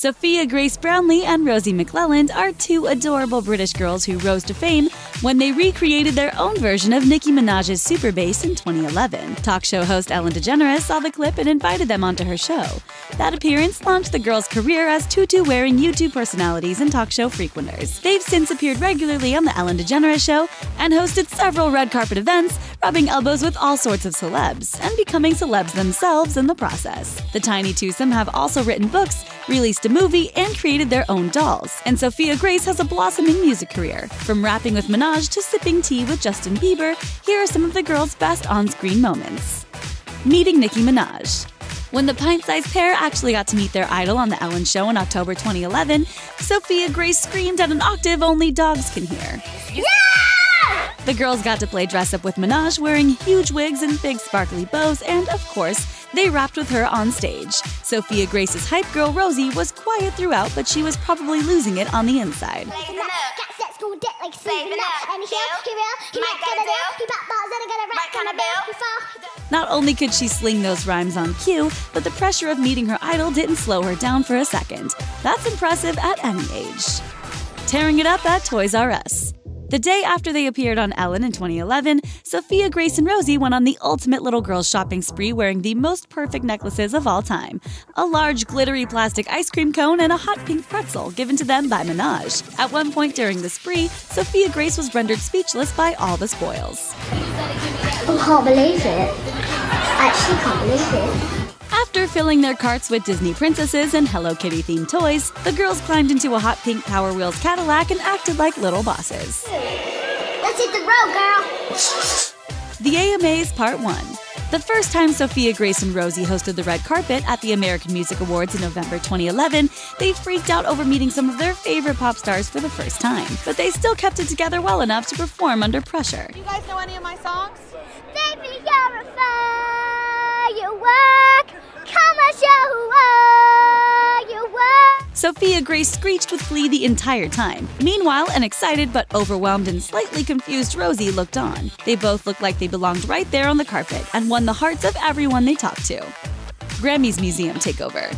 Sophia Grace Brownlee and Rosie McClelland are two adorable British girls who rose to fame when they recreated their own version of Nicki Minaj's Super Bass in 2011. Talk show host Ellen DeGeneres saw the clip and invited them onto her show. That appearance launched the girls' career as tutu-wearing YouTube personalities and talk show frequenters. They've since appeared regularly on The Ellen DeGeneres Show and hosted several red carpet events, rubbing elbows with all sorts of celebs and becoming celebs themselves in the process. The tiny twosome have also written books, released a movie, and created their own dolls. And Sophia Grace has a blossoming music career. From rapping with Minaj to sipping tea with Justin Bieber, here are some of the girls' best on-screen moments. Meeting Nicki Minaj. When the pint-sized pair actually got to meet their idol on The Ellen Show in October 2011, Sophia Grace screamed at an octave only dogs can hear. Yeah! The girls got to play dress-up with Minaj, wearing huge wigs and big sparkly bows, and, of course, they rapped with her on stage. Sophia Grace's hype girl Rosie was quiet throughout, but she was probably losing it on the inside. Not only could she sling those rhymes on cue, but the pressure of meeting her idol didn't slow her down for a second. That's impressive at any age. Tearing it up at Toys R' Us. The day after they appeared on Ellen in 2011, Sophia Grace and Rosie went on the ultimate little girl shopping spree, wearing the most perfect necklaces of all time: a large glittery plastic ice cream cone and a hot pink pretzel given to them by Minaj. At one point during the spree, Sophia Grace was rendered speechless by all the spoils. I can't believe it. I actually can't believe it. After filling their carts with Disney princesses and Hello Kitty-themed toys, the girls climbed into a hot pink Power Wheels Cadillac and acted like little bosses. Let's hit the road, girl! The AMAs Part 1. The first time Sophia Grace and Rosie hosted the red carpet at the American Music Awards in November 2011, they freaked out over meeting some of their favorite pop stars for the first time. But they still kept it together well enough to perform under pressure. Do you guys know any of my songs? Baby, you're a firework! Sophia Grace screeched with glee the entire time. Meanwhile, an excited but overwhelmed and slightly confused Rosie looked on. They both looked like they belonged right there on the carpet and won the hearts of everyone they talked to. Grammys Museum Takeover.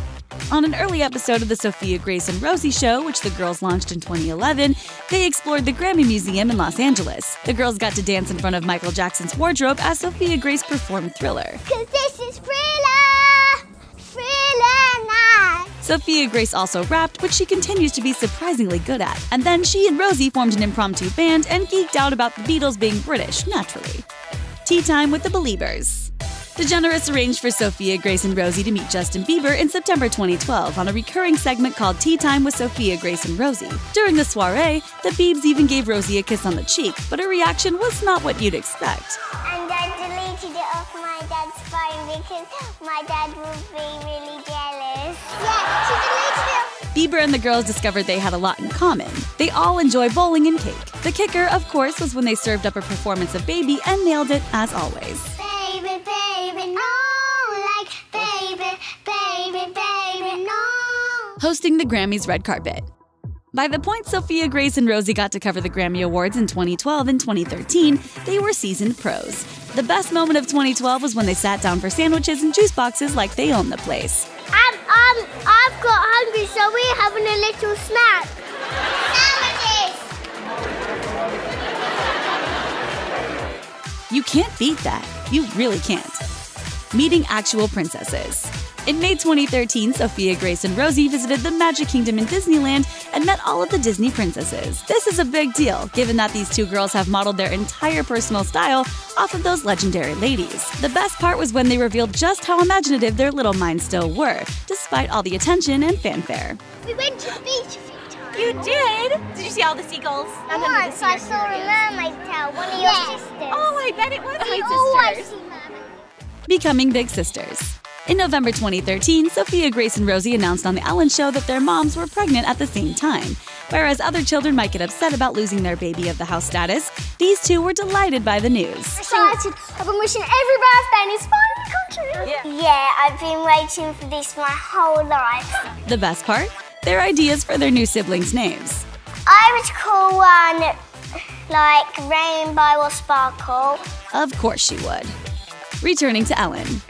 On an early episode of the Sophia Grace and Rosie Show, which the girls launched in 2011, they explored the Grammy Museum in Los Angeles. The girls got to dance in front of Michael Jackson's wardrobe as Sophia Grace performed Thriller. 'Cause this is Sophia Grace also rapped, which she continues to be surprisingly good at. And then she and Rosie formed an impromptu band and geeked out about the Beatles being British, naturally. Tea time with the Beliebers. DeGeneres arranged for Sophia Grace and Rosie to meet Justin Bieber in September 2012 on a recurring segment called Tea Time with Sophia Grace and Rosie. During the soiree, the Biebs even gave Rosie a kiss on the cheek, but her reaction was not what you'd expect. And I deleted it off my dad's phone because my dad would be really jealous. Bieber and the girls discovered they had a lot in common. They all enjoy bowling and cake. The kicker, of course, was when they served up a performance of Baby and nailed it as always. Baby, baby, no, like baby, baby, baby, no. Hosting the Grammys red carpet. By the point Sophia Grace and Rosie got to cover the Grammy Awards in 2012 and 2013, they were seasoned pros. The best moment of 2012 was when they sat down for sandwiches and juice boxes like they owned the place. I've got hungry, so we're having a little snack. Sandwiches! You can't beat that. You really can't. Meeting actual princesses. In May 2013, Sophia Grace and Rosie visited the Magic Kingdom in Disneyland and met all of the Disney princesses. This is a big deal, given that these two girls have modeled their entire personal style off of those legendary ladies. The best part was when they revealed just how imaginative their little minds still were, despite all the attention and fanfare. We went to the beach a few times. You did? Did you see all the seagulls? Once I saw a mermaid tail, one of your sisters. Oh, I bet it was my sister. Becoming big sisters. In November 2013, Sophia Grace and Rosie announced on The Ellen Show that their moms were pregnant at the same time. Whereas other children might get upset about losing their baby of the house status, these two were delighted by the news. I've been wishing every birthday and it's finally come true. Yeah, I've been waiting for this my whole life. The best part? Their ideas for their new siblings' names. I would call one like Rainbow or Sparkle. Of course she would. Returning to Ellen.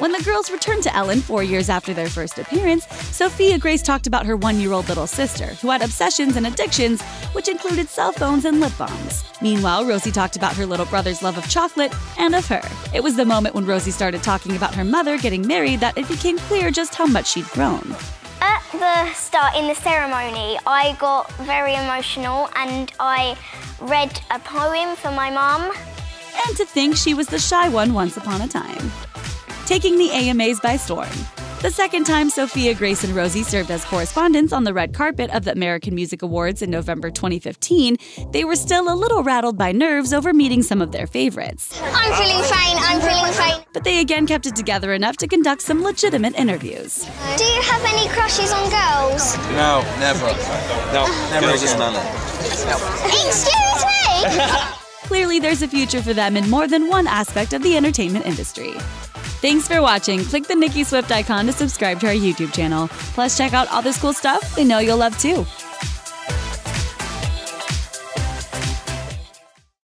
When the girls returned to Ellen 4 years after their first appearance, Sophia Grace talked about her one-year-old little sister, who had obsessions and addictions, which included cell phones and lip balms. Meanwhile, Rosie talked about her little brother's love of chocolate and of her. It was the moment when Rosie started talking about her mother getting married that it became clear just how much she'd grown. At the start, in the ceremony, I got very emotional and I read a poem for my mum. And to think she was the shy one once upon a time. Taking the AMAs by storm. The second time Sophia Grace and Rosie served as correspondents on the red carpet of the American Music Awards in November 2015, they were still a little rattled by nerves over meeting some of their favorites. I'm feeling fine, I'm feeling fine. But they again kept it together enough to conduct some legitimate interviews. Do you have any crushes on girls? No, never. No, never. Excuse me! Clearly, there's a future for them in more than one aspect of the entertainment industry. Thanks for watching. Click the Nicki Swift icon to subscribe to our YouTube channel. Plus, check out all this cool stuff they know you'll love, too.